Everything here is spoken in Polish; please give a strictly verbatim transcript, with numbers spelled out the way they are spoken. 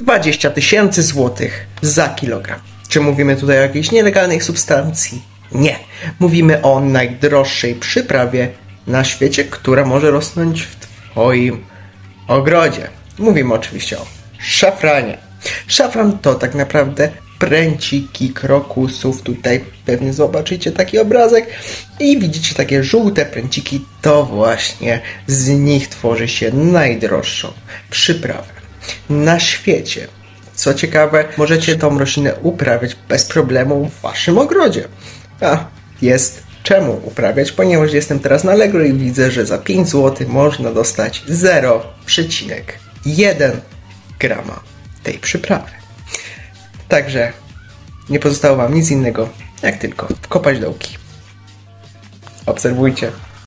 dwadzieścia tysięcy złotych za kilogram. Czy mówimy tutaj o jakiejś nielegalnych substancji? Nie. Mówimy o najdroższej przyprawie na świecie, która może rosnąć w Twoim ogrodzie. Mówimy oczywiście o szafranie. Szafran to tak naprawdę pręciki krokusów. Tutaj pewnie zobaczycie taki obrazek i widzicie takie żółte pręciki. To właśnie z nich tworzy się najdroższą przyprawę na świecie. Co ciekawe, możecie tą roślinę uprawiać bez problemu w waszym ogrodzie. A jest czemu uprawiać, ponieważ jestem teraz na Allegro i widzę, że za pięć złotych można dostać zero przecinek jeden grama tej przyprawy. Także nie pozostało wam nic innego, jak tylko kopać dołki. Obserwujcie.